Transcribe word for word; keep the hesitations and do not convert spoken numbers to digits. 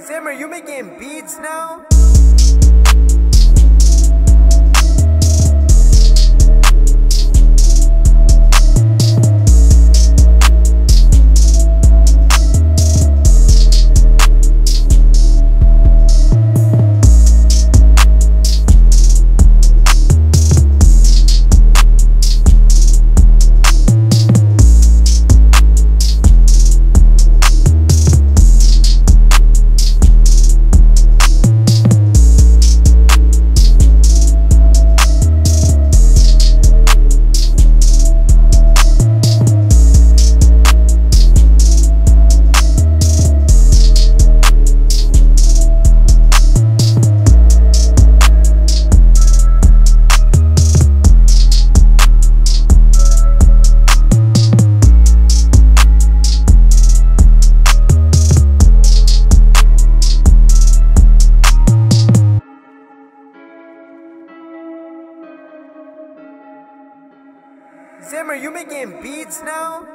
Zimmer, you making beats now? Zimmer, you making beats now?